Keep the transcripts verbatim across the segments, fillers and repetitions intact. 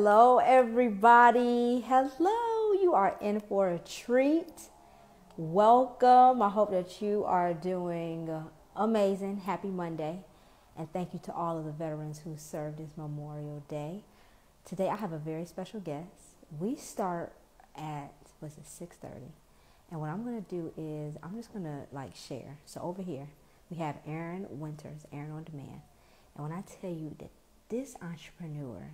Hello everybody, hello, you are in for a treat. Welcome, I hope that you are doing amazing. Happy Monday, and thank you to all of the veterans who served this Memorial Day. Today I have a very special guest. We start at, what's it, six thirty, and what I'm going to do is I'm just going to like share. So over here we have Erin Winters, Erin on Demand, and when I tell you that this entrepreneur,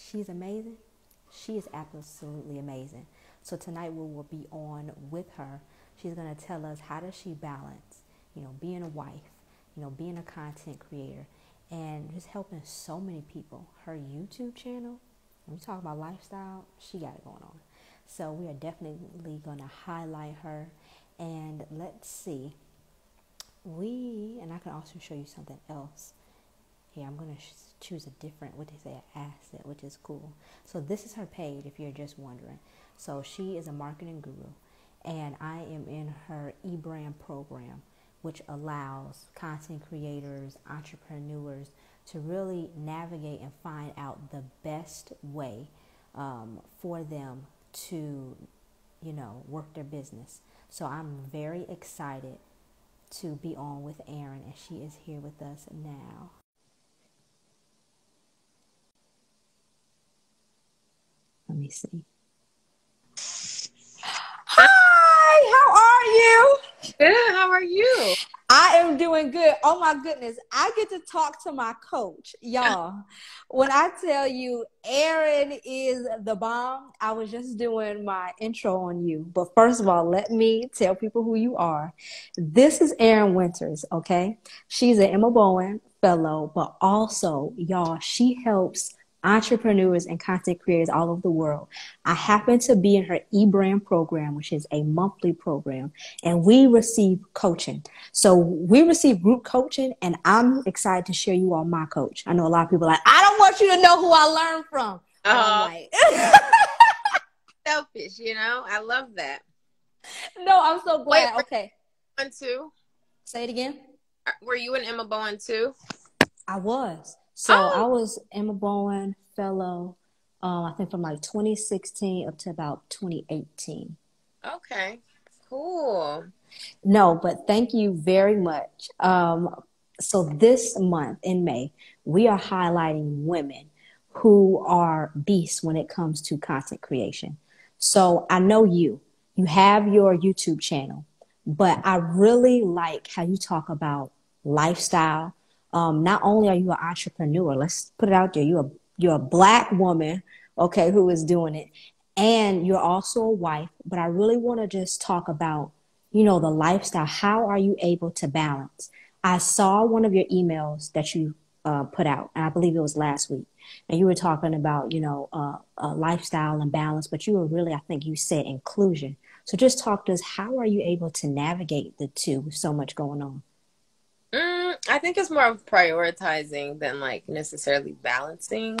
she's amazing. She is absolutely amazing. So tonight we will be on with her. She's going to tell us how does she balance, you know, being a wife, you know, being a content creator, and just helping so many people. Her YouTube channel, when we talk about lifestyle, she got it going on. So we are definitely going to highlight her. And let's see. We, and I can also show you something else. Here, I'm going to choose a different, what they say, an asset, which is cool. So this is her page, if you're just wondering. So she is a marketing guru, and I am in her e-brand program, which allows content creators, entrepreneurs to really navigate and find out the best way um, for them to, you know, work their business. So I'm very excited to be on with Erin, and she is here with us now. Let me see. Hi, how are you? Good, how are you? I am doing good. Oh my goodness, I get to talk to my coach, y'all. When I tell you, Erin is the bomb. I was just doing my intro on you. But first of all, let me tell people who you are. This is Erin Winters, okay? She's an Emma Bowen fellow, but also, y'all, she helps entrepreneurs and content creators all over the world. I happen to be in her e-brand program, which is a monthly program, and we receive coaching. So we receive group coaching, and I'm excited to share you all my coach. I know a lot of people are like, I don't want you to know who I learned from. Uh -huh. I'm like, selfish, you know? I love that. No, I'm so glad. Wait, okay. One too. Say it again. Were you an Emma Bowen too? I was. So oh. I was Emma Bowen fellow, um, I think from like twenty sixteen up to about twenty eighteen. Okay, cool. No, but thank you very much. Um, so this month in May, we are highlighting women who are beasts when it comes to content creation. So I know you, you have your YouTube channel, but I really like how you talk about lifestyle. Um, not only are you an entrepreneur, let's put it out there, you're a, you're a Black woman, okay, who is doing it, and you're also a wife, but I really want to just talk about, you know, the lifestyle. How are you able to balance? I saw one of your emails that you uh, put out, and I believe it was last week, and you were talking about, you know, uh, uh, lifestyle and balance, but you were really, I think you said inclusion. So just talk to us, how are you able to navigate the two with so much going on? Mm, I think it's more of prioritizing than like necessarily balancing.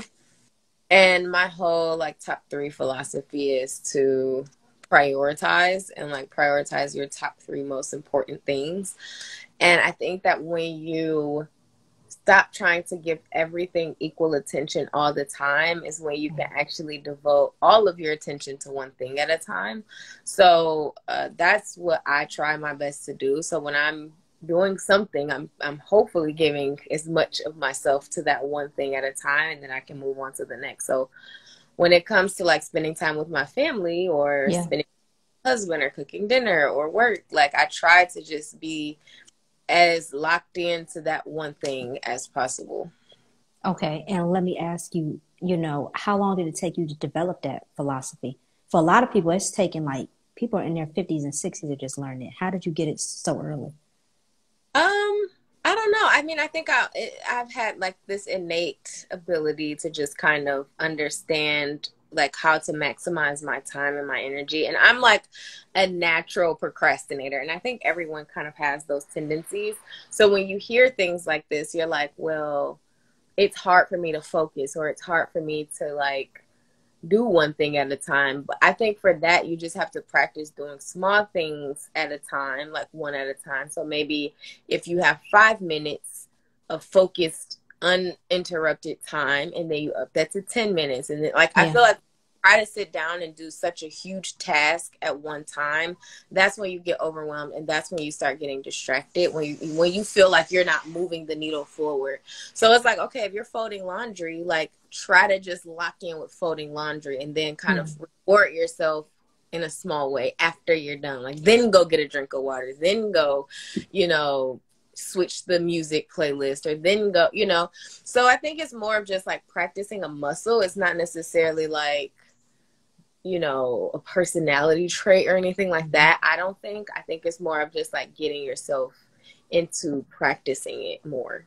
And my whole like top three philosophy is to prioritize and like prioritize your top three most important things. And I think that when you stop trying to give everything equal attention all the time is when you can actually devote all of your attention to one thing at a time. So uh, that's what I try my best to do. So when I'm doing something, I'm, I'm hopefully giving as much of myself to that one thing at a time, and then I can move on to the next. So when it comes to like spending time with my family or yeah. spending with my husband or cooking dinner or work, like I try to just be as locked into that one thing as possible. Okay. And let me ask you, you know, how long did it take you to develop that philosophy? For a lot of people, it's taken like people in their fifties and sixties to just learn it. How did you get it so early? Um, I don't know. I mean, I think I, I've had like this innate ability to just kind of understand like how to maximize my time and my energy. And I'm like a natural procrastinator. And I think everyone kind of has those tendencies. So when you hear things like this, you're like, well, it's hard for me to focus, or it's hard for me to like do one thing at a time. But I think for that, you just have to practice doing small things at a time, like one at a time. So maybe if you have five minutes of focused uninterrupted time, and then you up that to ten minutes. And then, like, yeah. I feel like try to sit down and do such a huge task at one time. That's when you get overwhelmed, and that's when you start getting distracted, when you, when you feel like you're not moving the needle forward. So it's like, okay, if you're folding laundry, like, try to just lock in with folding laundry, and then kind mm-hmm. of reward yourself in a small way after you're done. Like, then go get a drink of water, then go, you know, switch the music playlist, or then go, you know. So I think it's more of just like practicing a muscle. It's not necessarily like, you know, a personality trait or anything like that. I don't think. I think it's more of just like getting yourself into practicing it more.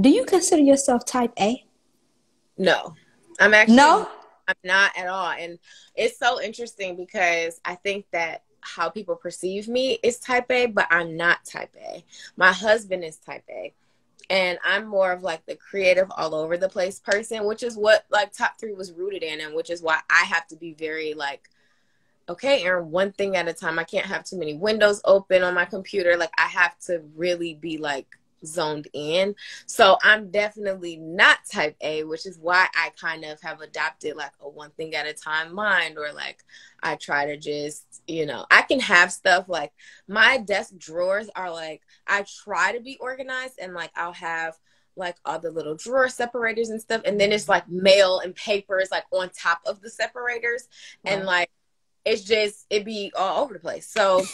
Do you consider yourself type A? No. I'm actually No? I'm not at all. And it's so interesting because I think that how people perceive me is type A, but I'm not type A. My husband is type A. And I'm more of like the creative, all over the place person, which is what like top three was rooted in, and which is why I have to be very like, okay, Erin, one thing at a time. I can't have too many windows open on my computer. Like, I have to really be like zoned in. So I'm definitely not type A, which is why I kind of have adopted like a one thing at a time mind, or like I try to just, you know, I can have stuff like my desk drawers are like, I try to be organized, and like I'll have like all the little drawer separators and stuff, and then it's like mail and papers like on top of the separators. Wow. And like it's just, it be all over the place. So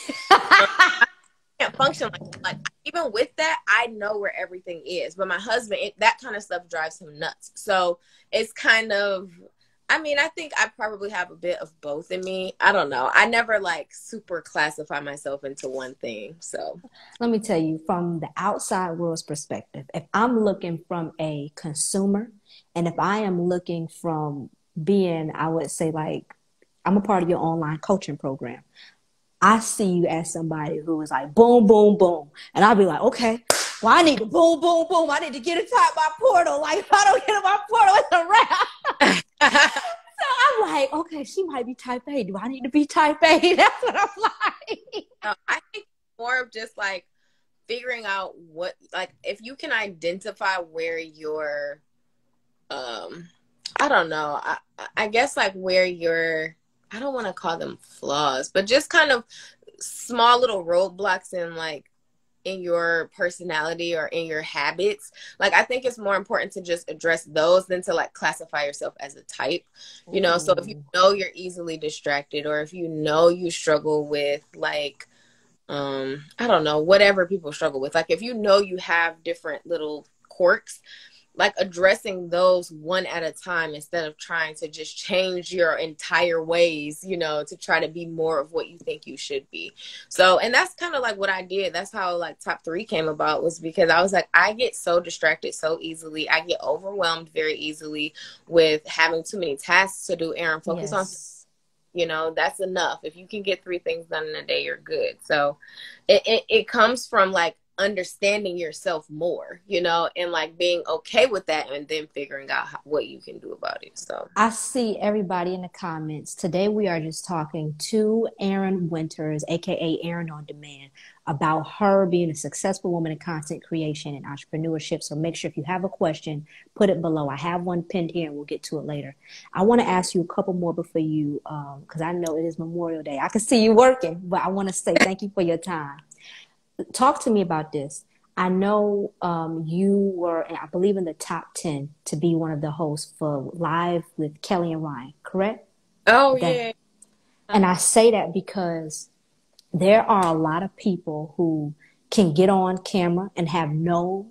can't function like that. Like, even with that, I know where everything is, but my husband, it, that kind of stuff drives him nuts. So it's kind of, I mean, I think I probably have a bit of both in me. I don't know. I never like super classify myself into one thing. So let me tell you, from the outside world's perspective, if I'm looking from a consumer, and if I am looking from being, I would say, like, I'm a part of your online coaching program, I see you as somebody who is like, boom, boom, boom. And I'll be like, okay, well, I need to boom, boom, boom. I need to get inside my portal. Like, if I don't get in my portal, it's a wrap. So I'm like, okay, she might be type A. Do I need to be type A? That's what I'm like. No, I think more of just like figuring out what, like, if you can identify where your, um, I don't know. I, I guess like where your, I don't want to call them flaws, but just kind of small little roadblocks in like in your personality or in your habits. Like, I think it's more important to just address those than to like classify yourself as a type, you know? Mm. So if you know you're easily distracted, or if you know you struggle with like, um, I don't know, whatever people struggle with. Like, if you know you have different little quirks, like addressing those one at a time instead of trying to just change your entire ways, you know, to try to be more of what you think you should be. So, and that's kind of like what I did. That's how like top three came about, was because I was like, I get so distracted so easily. I get overwhelmed very easily with having too many tasks to do. Erin, focus yes. on, you know, that's enough. If you can get three things done in a day, you're good. So it, it, it comes from like understanding yourself more, you know, and like being okay with that, and then figuring out how, what you can do about it. So I see everybody in the comments today. We are just talking to Erin Winters, aka Erin on Demand, about her being a successful woman in content creation and entrepreneurship. So make sure if you have a question, put it below. I have one pinned here, and we'll get to it later. I want to ask you a couple more before you, um, because I know it is Memorial Day. I can see you working, but I want to say thank you for your time. Talk to me about this. I know um, you were, I believe, in the top ten to be one of the hosts for Live with Kelly and Ryan, correct? Oh, that, yeah. And I say that because there are a lot of people who can get on camera and have no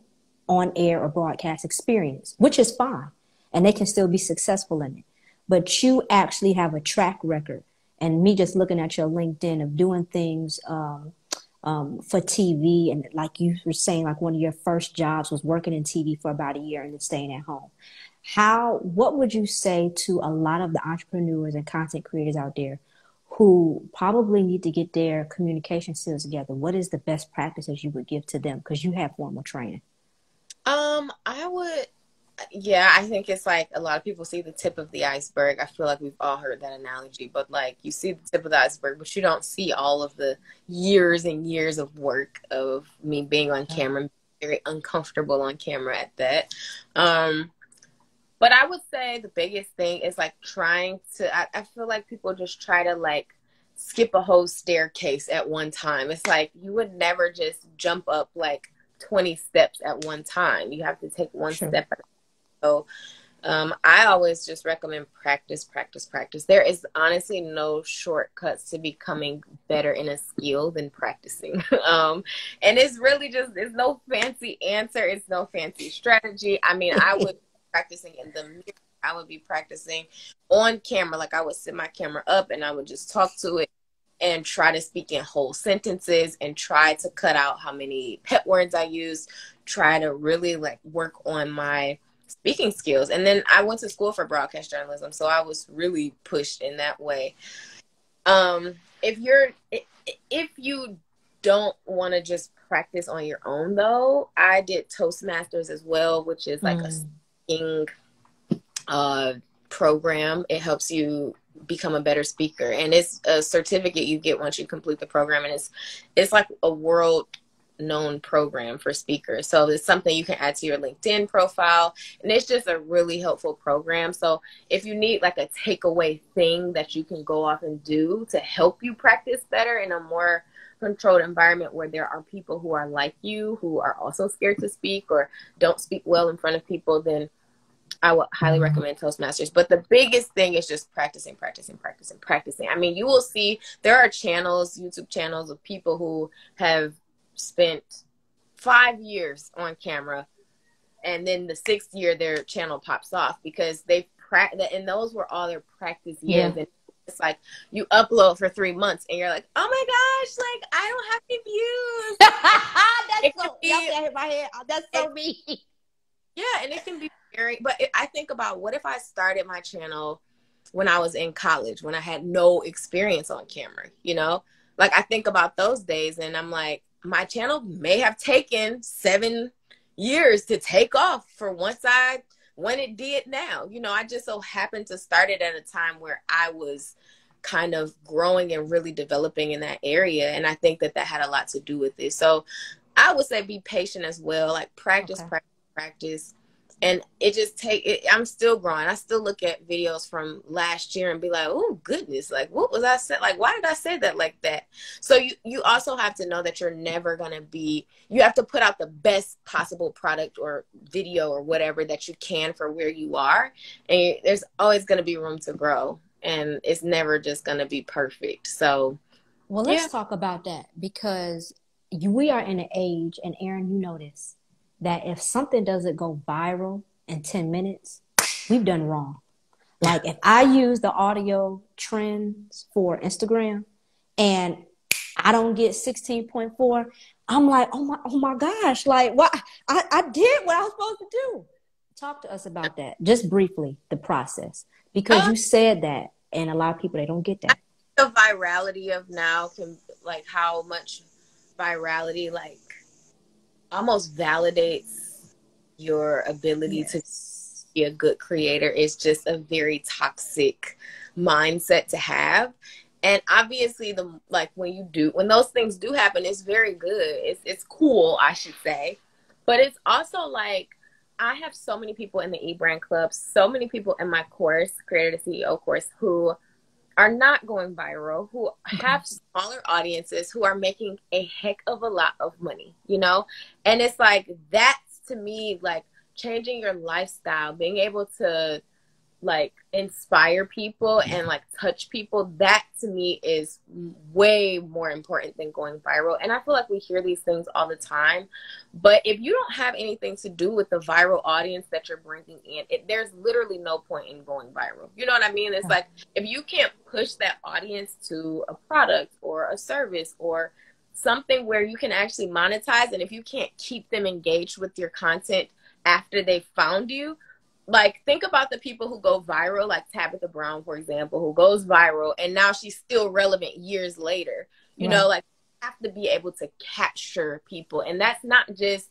on-air or broadcast experience, which is fine, and they can still be successful in it. But you actually have a track record, and me just looking at your LinkedIn of doing things um, Um, for T V, and like you were saying, like one of your first jobs was working in T V for about a year and then staying at home. How, what would you say to a lot of the entrepreneurs and content creators out there who probably need to get their communication skills together? What is the best practices you would give to them? Because you have formal training. Um, I would, yeah, I think it's like a lot of people see the tip of the iceberg. I feel like we've all heard that analogy, but like you see the tip of the iceberg, but you don't see all of the years and years of work of me being on camera, very uncomfortable on camera at that. Um, but I would say the biggest thing is like trying to, I, I feel like people just try to like skip a whole staircase at one time. It's like, you would never just jump up like twenty steps at one time. You have to take one sure. step at a time. So um, I always just recommend practice, practice, practice. There is honestly no shortcuts to becoming better in a skill than practicing. um, and it's really just, it's no fancy answer. It's no fancy strategy. I mean, I would be practicing in the mirror. I would be practicing on camera. Like I would sit my camera up and I would just talk to it and try to speak in whole sentences and try to cut out how many pet words I used, try to really like work on my speaking skills. And then I went to school for broadcast journalism, so I was really pushed in that way. Um, if you're, if you don't want to just practice on your own though, I did Toastmasters as well, which is like mm. a speaking uh, program. It helps you become a better speaker, and it's a certificate you get once you complete the program, and it's it's like a world known program for speakers. So it's something you can add to your LinkedIn profile, and it's just a really helpful program. So if you need like a takeaway thing that you can go off and do to help you practice better in a more controlled environment where there are people who are like you, who are also scared to speak or don't speak well in front of people, then I would highly recommend Toastmasters. But the biggest thing is just practicing, practicing, practicing, practicing. I mean, you will see there are channels, YouTube channels of people who have spent five years on camera, and then the sixth year their channel pops off because they practice, and those were all their practice years. Yeah. And it's like you upload for three months and you're like, oh my gosh, like I don't have any views. That's so, be, y'all hit my head. That's so it, me. Yeah, and it can be very, but it, I think about what if I started my channel when I was in college, when I had no experience on camera, you know? Like I think about those days and I'm like, my channel may have taken seven years to take off for once I, when it did now. You know, I just so happened to start it at a time where I was kind of growing and really developing in that area. And I think that that had a lot to do with it. So I would say be patient as well, like practice, okay. practice. practice and it just take it, I'm still growing. I still look at videos from last year and be like, oh goodness, like what was I said, like why did I say that like that? So you you also have to know that you're never gonna be, you have to put out the best possible product or video or whatever that you can for where you are, and you, there's always gonna be room to grow, and it's never just gonna be perfect. So well, let's yeah. talk about that, because you, we are in an age, and Erin, you know this, that if something doesn't go viral in ten minutes, we've done wrong. Like if I use the audio trends for Instagram and I don't get sixteen point four, I'm like, oh my, oh my gosh, like what? I, I did what I was supposed to do. Talk to us about that, just briefly, the process, because oh. you said that, and a lot of people, they don't get that. The virality of now can, like how much virality, like, almost validates your ability yes. to be a good creator. It's just a very toxic mindset to have. And obviously the, like when you do, when those things do happen, it's very good. It's, it's cool, I should say. But it's also like, I have so many people in the eBrand Club, so many people in my course, Creator to C E O course, who are not going viral, who have smaller audiences, who are making a heck of a lot of money, you know? And it's like, that's to me, like changing your lifestyle, being able to like inspire people and like touch people, that to me is way more important than going viral. And I feel like we hear these things all the time, but if you don't have anything to do with the viral audience that you're bringing in, it, there's literally no point in going viral. You know what I mean? It's like, if you can't push that audience to a product or a service or something where you can actually monetize, and if you can't keep them engaged with your content after they found you, like, think about the people who go viral, like Tabitha Brown, for example, who goes viral, and now she's still relevant years later. You right. know, like, you have to be able to capture people. And that's not just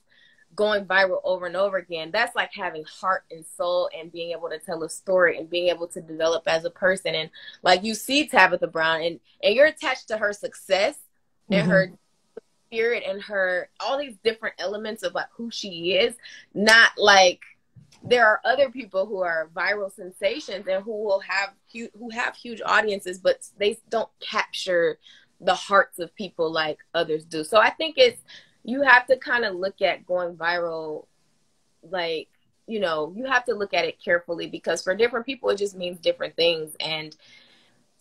going viral over and over again. That's like having heart and soul and being able to tell a story and being able to develop as a person. And, like, you see Tabitha Brown, and, and you're attached to her success mm-hmm. and her spirit and her, all these different elements of like who she is, not like there are other people who are viral sensations and who will have huge, who have huge audiences, but they don't capture the hearts of people like others do. So I think it's, you have to kind of look at going viral, like, you know, you have to look at it carefully, because for different people, it just means different things. And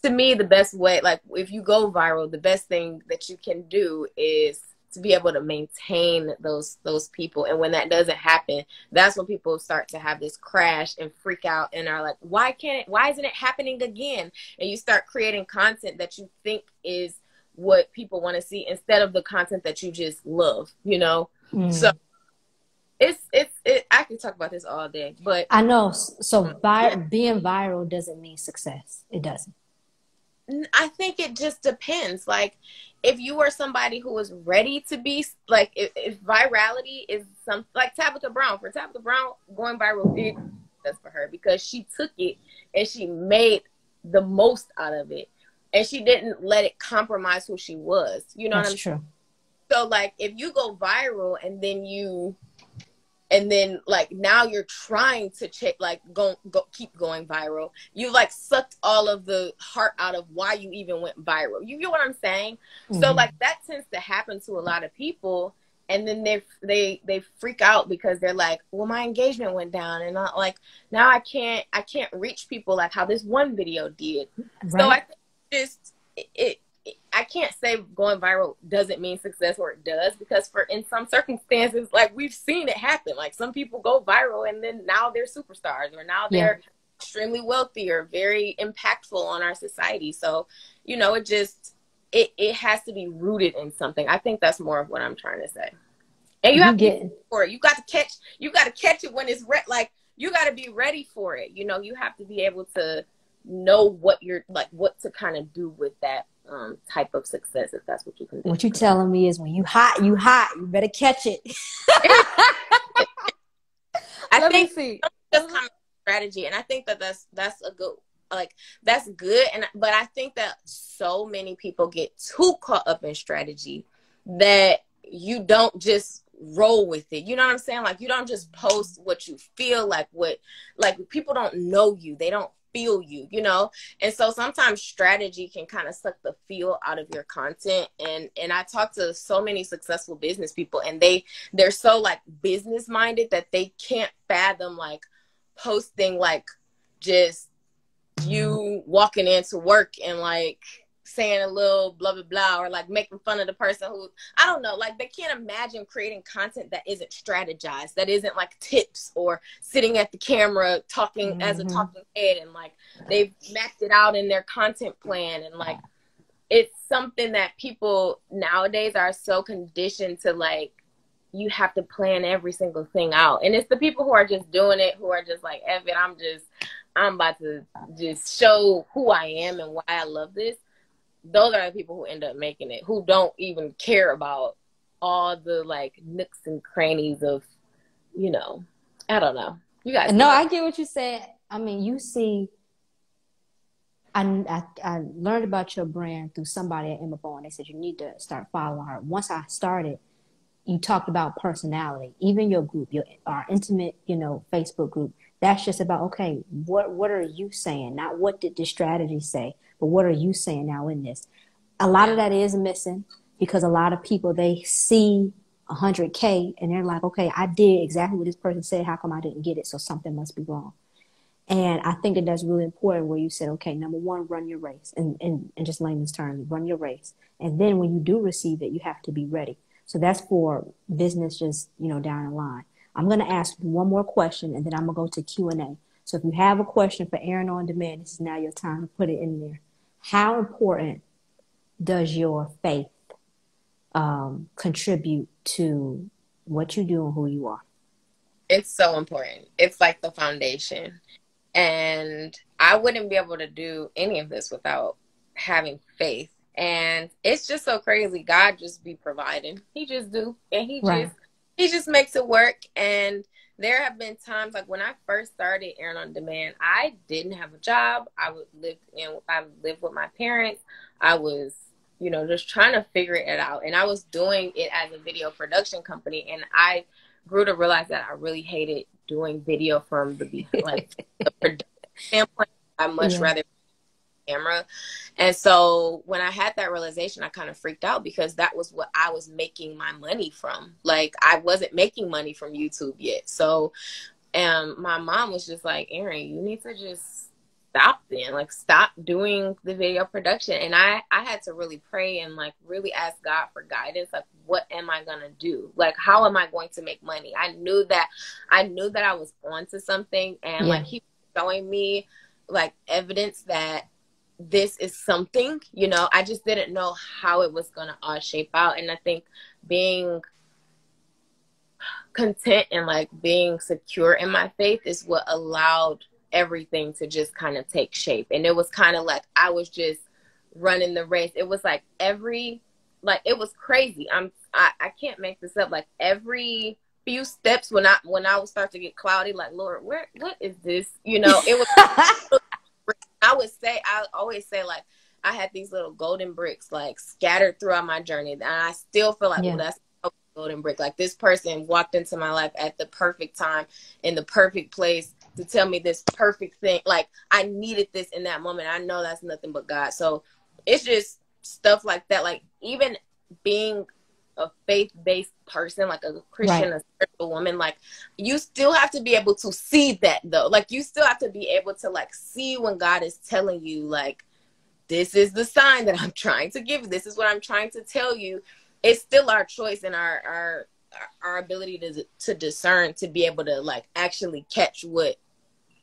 to me, the best way, like if you go viral, the best thing that you can do is to be able to maintain those those people. And when that doesn't happen, that's when people start to have this crash and freak out and are like, why can't, why isn't it happening again? And you start creating content that you think is what people want to see instead of the content that you just love, you know? Mm. So it's, it's, it, I could talk about this all day, but I know. So by, yeah. being viral doesn't mean success. It doesn't. I think it just depends. Like, if you are somebody who is ready to be, like, if, if virality is some, like Tabitha Brown, for Tabitha Brown, going viral did that's for her, because she took it and she made the most out of it, and she didn't let it compromise who she was. You know that's what I'm saying? True. So, like, if you go viral and then you, and then like now you're trying to check, like go, go keep going viral, you like sucked all of the heart out of why you even went viral. You get what I'm saying? Mm-hmm. So like that tends to happen to a lot of people, and then they they they freak out because they're like, well, my engagement went down, and I, like now I can't I can't reach people like how this one video did. Right. So I think just it, it I can't say going viral doesn't mean success, or it does, because for in some circumstances, like we've seen it happen. Like some people go viral and then now they're superstars, or now they're yeah. extremely wealthy or very impactful on our society. So, you know, it just, it, it has to be rooted in something. I think that's more of what I'm trying to say. And you have you to, for it. You got to catch, you got to catch it when it's re like, you got to be ready for it. You know, you have to be able to know what you're like, what to kind of do with that um type of success, if that's what you can do. What you're telling me is when you hot, you hot, you better catch it. I Let think me see. That's kind of strategy, and I think that that's that's a good, like that's good, and but I think that so many people get too caught up in strategy that you don't just roll with it. You know what I'm saying? Like you don't just post what you feel like, what like people don't know you, they don't feel you, you know? And so sometimes strategy can kind of suck the feel out of your content. And, and I talk to so many successful business people, and they, they're so like business minded that they can't fathom like posting, like just you walking into work and like saying a little blah, blah, blah, or like making fun of the person who, I don't know, like they can't imagine creating content that isn't strategized, that isn't like tips or sitting at the camera talking mm-hmm. as a talking head, and like they've mapped it out in their content plan. And like, it's something that people nowadays are so conditioned to, like, you have to plan every single thing out. And it's the people who are just doing it, who are just like, Evan, I'm just, I'm about to just show who I am and why I love this. Those are the people who end up making it, who don't even care about all the like nooks and crannies of, you know, I don't know. You guys. No, I get what you said. I mean, you see, I, I, I learned about your brand through somebody at Emma Bowen. They said, you need to start following her. Once I started, you talked about personality, even your group, your, our intimate, you know, Facebook group. That's just about, okay, what, what are you saying? Not what did the strategy say, but what are you saying now in this? A lot of that is missing, because a lot of people, they see a hundred K and they're like, okay, I did exactly what this person said. How come I didn't get it? So something must be wrong. And I think that that's really important, where you said, okay, number one, run your race. And, and, and just layman's terms, run your race. And then when you do receive it, you have to be ready. So that's for business just, you know, down the line. I'm going to ask you one more question, and then I'm going to go to Q and A. So if you have a question for Erin On Demand, this is now your time to put it in there. How important does your faith um, contribute to what you do and who you are? It's so important. It's like the foundation. And I wouldn't be able to do any of this without having faith. And it's just so crazy. God just be providing. He just do. And he right. just, he just makes it work. And there have been times, like when I first started Erin On Demand, I didn't have a job. I would live in, I lived with my parents. I was you know, just trying to figure it out. And I was doing it as a video production company, and I grew to realize that I really hated doing video from the behind, like the production standpoint. I much yeah. rather camera. And so when I had that realization, I kind of freaked out, because that was what I was making my money from. Like, I wasn't making money from YouTube yet. So um, my mom was just like, Erin, you need to just stop then. Like, stop doing the video production. And I, I had to really pray and, like, really ask God for guidance. Like, what am I going to do? Like, how am I going to make money? I knew that I knew that I was onto something. And, yeah. like, he was showing me, like, evidence that this is something, you know. I just didn't know how it was gonna all shape out. And I think being content and, like, being secure in my faith is what allowed everything to just kind of take shape. And it was kind of like I was just running the race. It was like every, like, it was crazy. I'm I, I can't make this up. Like, every few steps when I when I would start to get cloudy, like, Lord, where what is this? You know, it was I would say, I always say, like, I had these little golden bricks, like, scattered throughout my journey. And I still feel like, yeah. well, that's a golden brick. Like, this person walked into my life at the perfect time, in the perfect place, to tell me this perfect thing. Like, I needed this in that moment. I know that's nothing but God. So it's just stuff like that. Like, even being a faith-based person, like a Christian, right. a spiritual woman, like, you still have to be able to see that, though. Like, you still have to be able to, like, see when God is telling you, like, this is the sign that I'm trying to give you. This is what I'm trying to tell you. It's still our choice and our our our ability to to discern, to be able to, like, actually catch what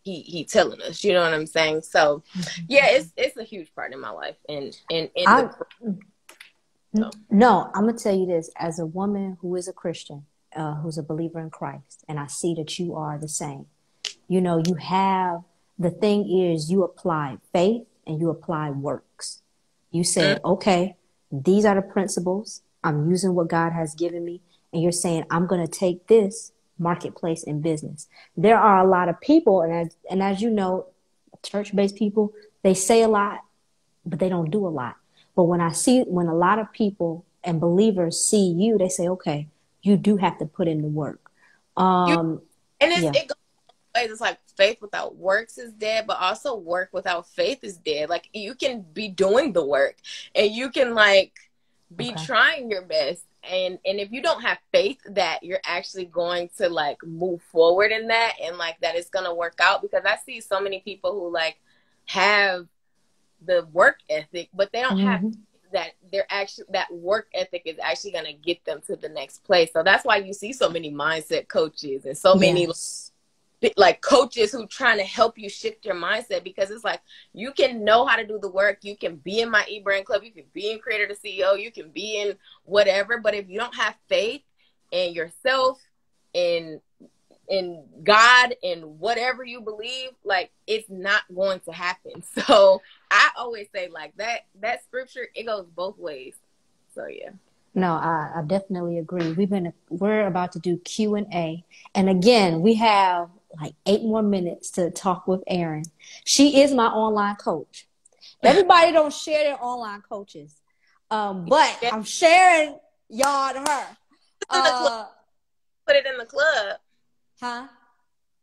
he he telling us. You know what I'm saying? So, yeah, it's it's a huge part in my life, and and and. I the No. no, I'm going to tell you this. As a woman who is a Christian, uh, who's a believer in Christ, and I see that you are the same. You know, you have, the thing is, you apply faith and you apply works. You say, okay, these are the principles. I'm using what God has given me. And you're saying, I'm going to take this marketplace and business. There are a lot of people, and as, and as you know, church-based people, they say a lot, but they don't do a lot. But when I see, when a lot of people and believers see you, they say, okay, you do have to put in the work. Um, you, and it's, yeah. it goes both ways. It's like faith without works is dead, but also work without faith is dead. Like, you can be doing the work, and you can, like, be okay. trying your best. And, and if you don't have faith that you're actually going to, like, move forward in that, and, like, that it's going to work out, because I see so many people who, like, have the work ethic, but they don't mm-hmm. have that. They're actually, that work ethic is actually going to get them to the next place. So that's why you see so many mindset coaches and so yes. many like coaches who trying to help you shift your mindset, because it's like, you can know how to do the work. You can be in my eBrand Club. You can be in Creator to C E O. You can be in whatever, but if you don't have faith in yourself, in in God, in whatever you believe, like, it's not going to happen. So I always say, like, that that scripture, it goes both ways. So yeah. No, I, I definitely agree. We've been we're about to do Q and A, and again, we have like eight more minutes to talk with Erin. She is my online coach. Everybody don't share their online coaches, um, but I'm sharing y'all to her. Uh, Put it in the club. Huh?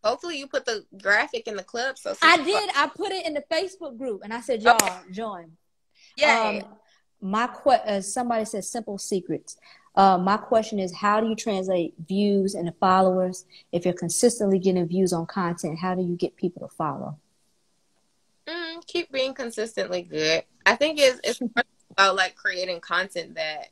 Hopefully you put the graphic in the club. So I did. I put it in the Facebook group, and I said, y'all, okay. join. Yeah. Um, my que uh, somebody said simple secrets. Uh, my question is, how do you translate views into followers? If you're consistently getting views on content, how do you get people to follow? Mm, keep being consistently good. I think it's, it's about, like, creating content that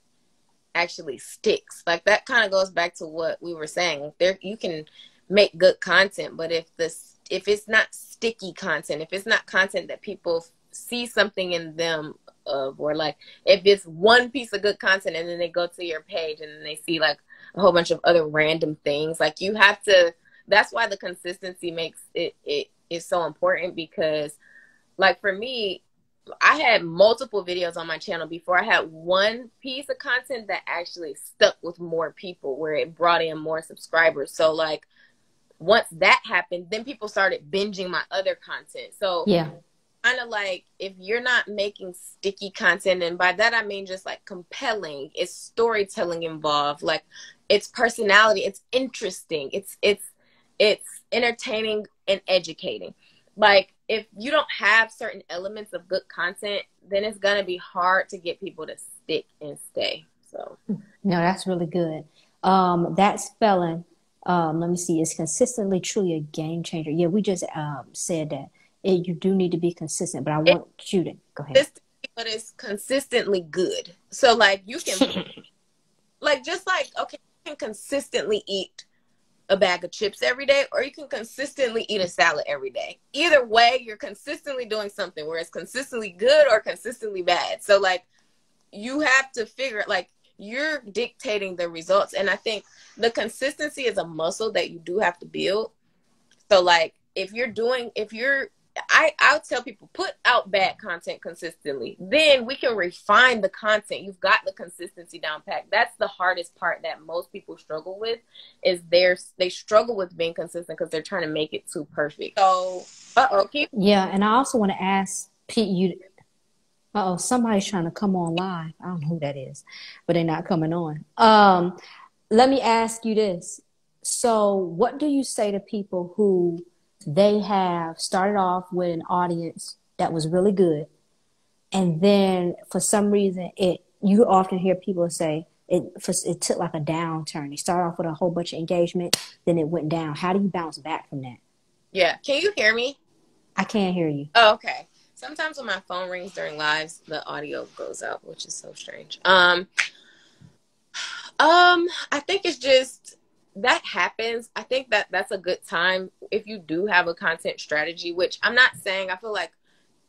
actually sticks. Like, that kind of goes back to what we were saying. There, you can make good content, but if this if it's not sticky content, if it's not content that people see something in them of, or like, if it's one piece of good content and then they go to your page and then they see like a whole bunch of other random things, like, you have to, that's why the consistency makes it it is so important. Because, like, for me, I had multiple videos on my channel before I had one piece of content that actually stuck with more people, where it brought in more subscribers. So, like, once that happened, then people started binging my other content. So yeah, kind of like, if you're not making sticky content, and by that I mean just like compelling, it's storytelling involved, like it's personality, it's interesting, it's it's it's entertaining and educating. Like if you don't have certain elements of good content, then it's gonna be hard to get people to stick and stay. So no, that's really good. Um, that spelling, um, let me see, is consistently truly a game changer. Yeah, we just um, said that. It, you do need to be consistent, but I want it, you to go ahead. But it's consistently good. So like you can, like just like, okay, you can consistently eat a bag of chips every day, or you can consistently eat a salad every day. Either way, you're consistently doing something where it's consistently good or consistently bad. So like you have to figure it, like you're dictating the results. And I think the consistency is a muscle that you do have to build. So like if you're doing, if you're, I, I'll tell people, put out bad content consistently. Then we can refine the content. You've got the consistency down pat. That's the hardest part that most people struggle with, is they're, they struggle with being consistent because they're trying to make it too perfect. So, uh-oh. Keep yeah, and I also want to ask Pete, you, uh-oh, somebody's trying to come on live. I don't know who that is, but they're not coming on. Um, let me ask you this. So what do you say to people who, they have started off with an audience that was really good, and then for some reason, it you often hear people say it it took like a downturn. They started off with a whole bunch of engagement, then it went down. How do you bounce back from that? Yeah, can you hear me? I can't hear you. Oh, okay. Sometimes when my phone rings during lives, the audio goes out, which is so strange. Um, um, I think it's just. That happens. I think that that's a good time if you do have a content strategy, which I'm not saying, I feel like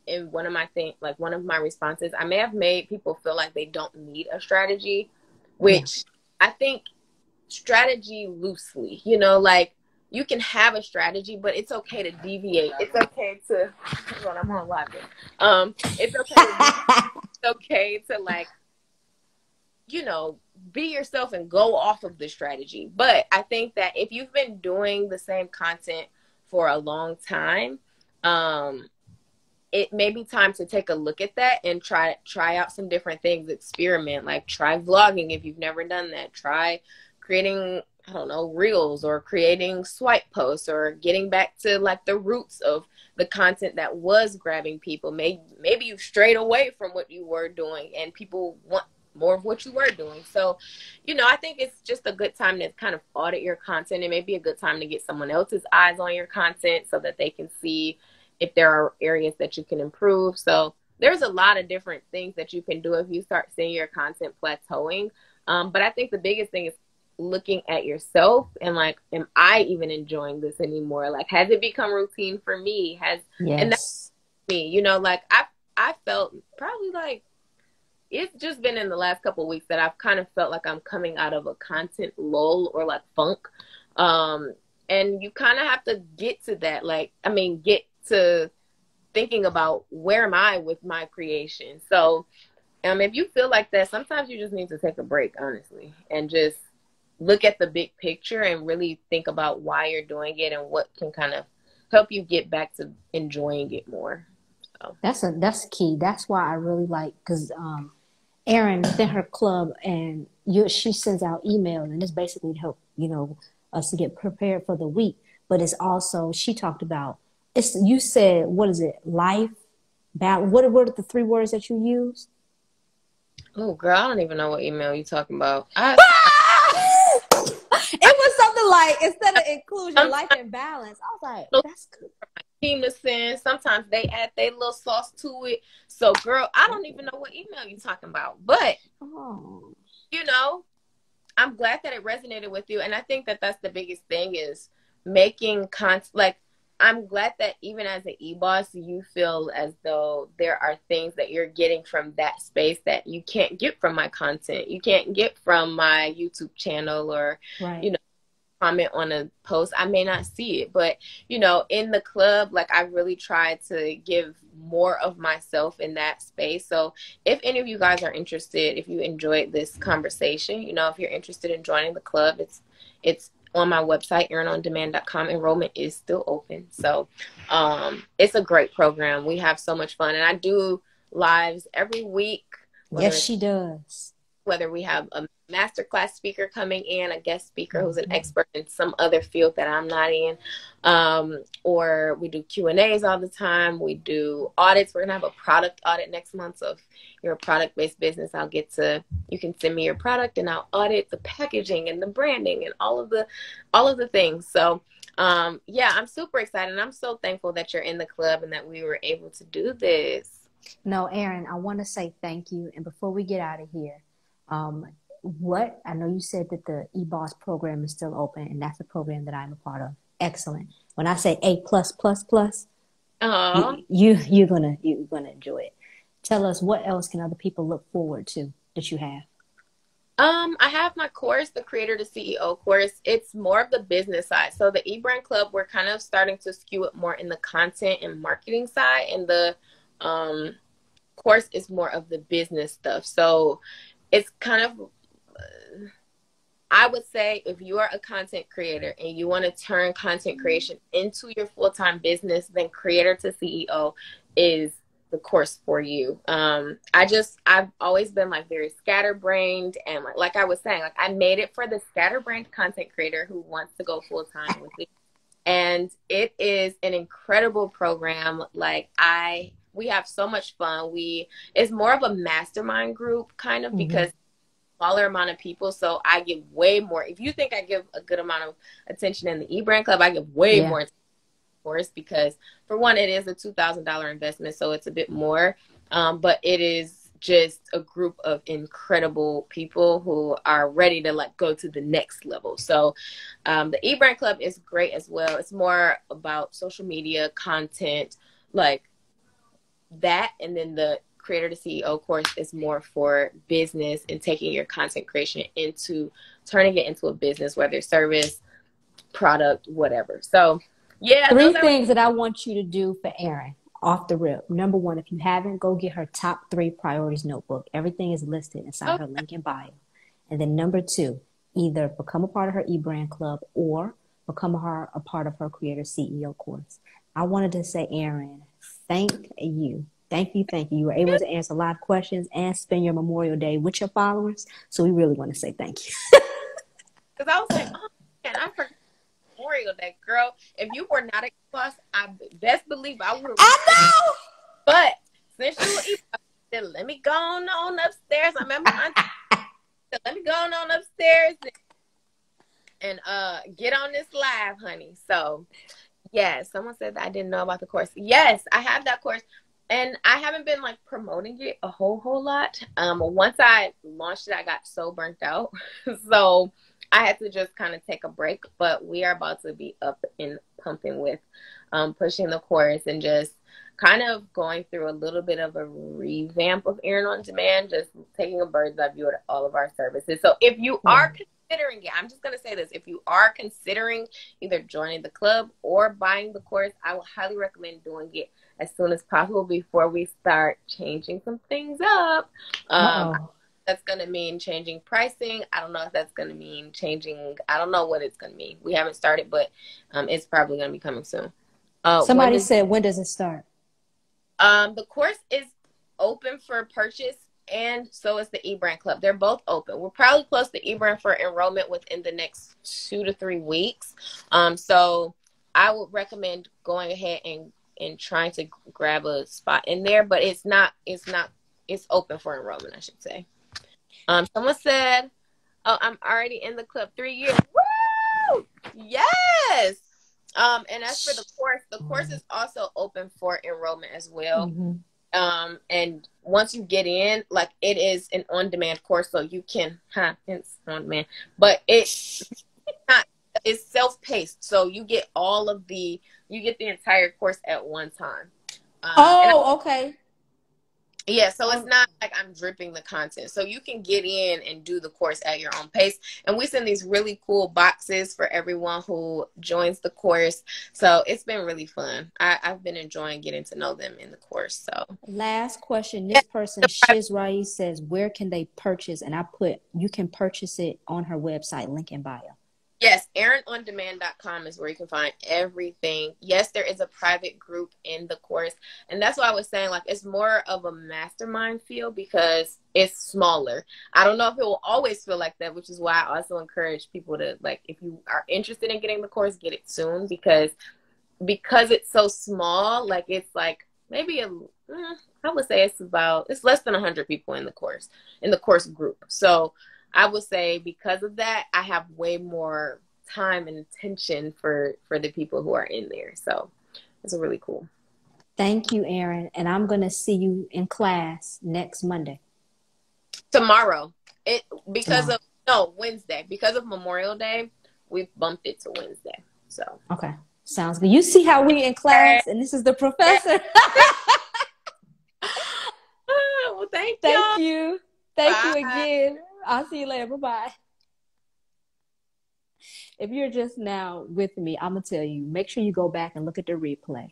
in one of my things, like one of my responses, I may have made people feel like they don't need a strategy, which yeah. I think strategy loosely, you know, like you can have a strategy, but it's okay to deviate. It's okay to, hold on, I'm on live. Um, it's okay to, it's okay to like, you know, be yourself and go off of the strategy. But I think that if you've been doing the same content for a long time, um, it may be time to take a look at that and try try out some different things, experiment, like try vlogging if you've never done that, try creating, I don't know, reels or creating swipe posts or getting back to like the roots of the content that was grabbing people. Maybe, maybe you've strayed away from what you were doing and people want more of what you were doing. So, you know, I think it's just a good time to kind of audit your content. It may be a good time to get someone else's eyes on your content so that they can see if there are areas that you can improve. So there's a lot of different things that you can do if you start seeing your content plateauing. Um, but I think the biggest thing is looking at yourself and like, am I even enjoying this anymore? Like, has it become routine for me? Has, yes. And that's me, you know, like I, I felt probably like, it's just been in the last couple of weeks that I've kind of felt like I'm coming out of a content lull or like funk. Um, and you kind of have to get to that. Like, I mean, get to thinking about where am I with my creation? So um, if you feel like that, sometimes you just need to take a break, honestly, and just look at the big picture and really think about why you're doing it and what can kind of help you get back to enjoying it more. So. That's a, that's key. That's why I really like, because, um, Erin within her club, and you, she sends out emails, and it's basically to help, you know, us to get prepared for the week. But it's also, she talked about, it's, you said, what is it? Life, battle, what were the three words that you used? Oh, girl, I don't even know what email you're talking about. I, ah! I, it was something like, instead of inclusion, I'm, life and balance. I was like, that's good. Team to send. Sometimes they add their little sauce to it. So, girl, I don't even know what email you're talking about. But, oh. you know, I'm glad that it resonated with you. And I think that that's the biggest thing is making content. Like, I'm glad that even as an e-boss, you feel as though there are things that you're getting from that space that you can't get from my content. You can't get from my YouTube channel or, right. you know, comment on a post. I may not see it, but you know, in the club, like I really try to give more of myself in that space. So if any of you guys are interested, if you enjoyed this conversation, you know, if you're interested in joining the club, it's it's on my website, erin on demand dot com. Enrollment is still open. So um, it's a great program. We have so much fun. And I do lives every week. Yes, she does. Whether we have a masterclass speaker coming in, a guest speaker who's an expert in some other field that I'm not in, um, or we do Q and A's all the time. We do audits. We're going to have a product audit next month. So if you're a product-based business, I'll get to, you can send me your product and I'll audit the packaging and the branding and all of the, all of the things. So um, yeah, I'm super excited. And I'm so thankful that you're in the club and that we were able to do this. No, Erin, I want to say thank you. And before we get out of here, um, what I know you said that the eBoss program is still open, and that's a program that I'm a part of. Excellent. When I say A plus plus plus, you, you you're gonna you're gonna enjoy it. Tell us, what else can other people look forward to that you have? Um, I have my course, the Creator to C E O course. It's more of the business side. So the eBrand Club, we're kind of starting to skew it more in the content and marketing side, and the um course is more of the business stuff. So it's kind of, uh, I would say if you are a content creator and you want to turn content creation into your full-time business, then Creator to C E O is the course for you. Um, I just, I've always been like very scatterbrained, and like, like I was saying, like I made it for the scatterbrained content creator who wants to go full-time with me. And it is an incredible program. Like I, we have so much fun. We, it's more of a mastermind group kind of, mm-hmm. because smaller amount of people. So I give way more. If you think I give a good amount of attention in the eBrand Club, I give way yeah. more attention, of course, because for one, it is a two thousand dollar investment. So it's a bit more, um, but it is just a group of incredible people who are ready to like go to the next level. So um, the eBrand Club is great as well. It's more about social media content, like that, and then the Creator to C E O course is more for business and taking your content creation into turning it into a business, whether service, product, whatever. So yeah, three things that I want you to do for Erin off the rip. Number one, if you haven't, go get her top three priorities notebook. Everything is listed inside okay. her link in bio. And then number two, either become a part of her eBrand Club or become her a part of her Creator C E O course. I wanted to say, Erin, thank you. Thank you, thank you. You were able to answer live questions and spend your Memorial Day with your followers. So we really want to say thank you. Because I was like, oh, man, I forgot Memorial Day, girl. If you were not a boss, I best believe I would. I know! But since you were eating, then let me go on, on upstairs. I remember my auntie, so let me go on, on upstairs and, and uh, get on this live, honey. So, yes, yeah, someone said that I didn't know about the course. Yes, I have that course. And I haven't been like promoting it a whole, whole lot. Um, once I launched it, I got so burnt out. So I had to just kind of take a break, but we are about to be up and pumping with um, pushing the course and just kind of going through a little bit of a revamp of Erin on Demand, just taking a bird's eye view of all of our services. So if you are considering it, I'm just going to say this. If you are considering either joining the club or buying the course, I would highly recommend doing it as soon as possible before we start changing some things up. Um, oh. That's going to mean changing pricing. I don't know if that's going to mean changing. I don't know what it's going to mean. We haven't started, but um, it's probably going to be coming soon. Uh, Somebody when said, when does it start? Um, the course is open for purchase, and so is the eBrand Club. They're both open. We're probably close to eBrand for enrollment within the next two to three weeks. Um, so I would recommend going ahead and and trying to grab a spot in there, but it's not, it's not, it's open for enrollment, I should say. Um, someone said, oh, I'm already in the club three years. Woo! Yes. Um, and as for the course, the course is also open for enrollment as well. Mm-hmm. Um, and once you get in, like it is an on-demand course, so you can, huh, it's on-demand, but it's not, it's self-paced, so you get all of the, you get the entire course at one time. Um, oh, I, okay. Yeah, so it's not like I'm dripping the content. So you can get in and do the course at your own pace. And we send these really cool boxes for everyone who joins the course. So it's been really fun. I, I've been enjoying getting to know them in the course. So last question. This person, Shiz Rai, says, where can they purchase? And I put, you can purchase it on her website, link in bio. Yes, erin on demand dot com is where you can find everything. Yes, there is a private group in the course. And that's why I was saying, like, it's more of a mastermind feel because it's smaller. I don't know if it will always feel like that, which is why I also encourage people to, like, if you are interested in getting the course, get it soon. Because because it's so small, like, it's like maybe, a, I would say it's about, it's less than one hundred people in the course, in the course group. So I would say because of that, I have way more time and attention for, for the people who are in there. So it's really cool. Thank you, Erin. And I'm going to see you in class next Monday. Tomorrow. It because Tomorrow. of, no, Wednesday. Because of Memorial Day, we've bumped it to Wednesday. So. Okay. Sounds good. You see how we in class and this is the professor. Well, thank, thank you. Thank Bye. you again. I'll see you later. Bye-bye. If you're just now with me, I'm going to tell you, make sure you go back and look at the replay.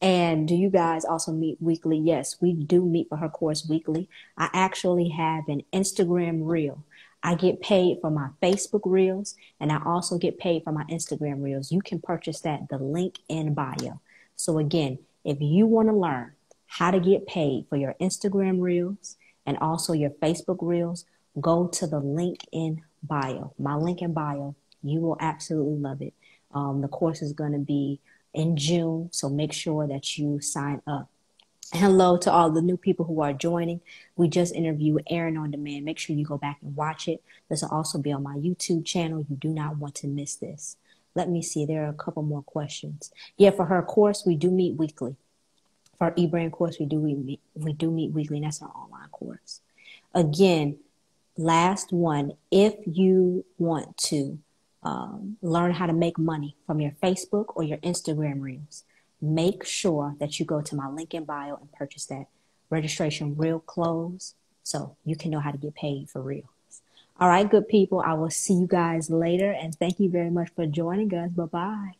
And do you guys also meet weekly? Yes, we do meet for her course weekly. I actually have an Instagram reel. I get paid for my Facebook reels, and I also get paid for my Instagram reels. You can purchase that, the link in bio. So again, if you want to learn how to get paid for your Instagram reels and also your Facebook reels, go to the link in bio, my link in bio. You will absolutely love it. Um, the course is going to be in June, so make sure that you sign up. Hello to all the new people who are joining. We just interviewed Erin on Demand. Make sure you go back and watch it. This will also be on my YouTube channel. You do not want to miss this. Let me see. There are a couple more questions. Yeah, for her course, we do meet weekly. For our e-brand course, we do we meet, we do meet weekly, and that's our online course. Again, last one, if you want to um, learn how to make money from your Facebook or your Instagram reels, make sure that you go to my link in bio and purchase that. Registration reel close so you can know how to get paid for reels. All right, good people, I will see you guys later, and thank you very much for joining us. Bye-bye.